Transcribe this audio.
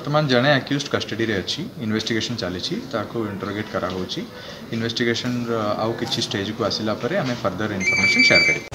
वर्तमान जड़े accused custody में अच्छी इन्वेस्टिगेशन चली इंटरोगेट कराऊँगी। इन्वेस्टिगेशन आउ कि स्टेज को आसला आम फर्दर इनफर्मेशन शेयर कर।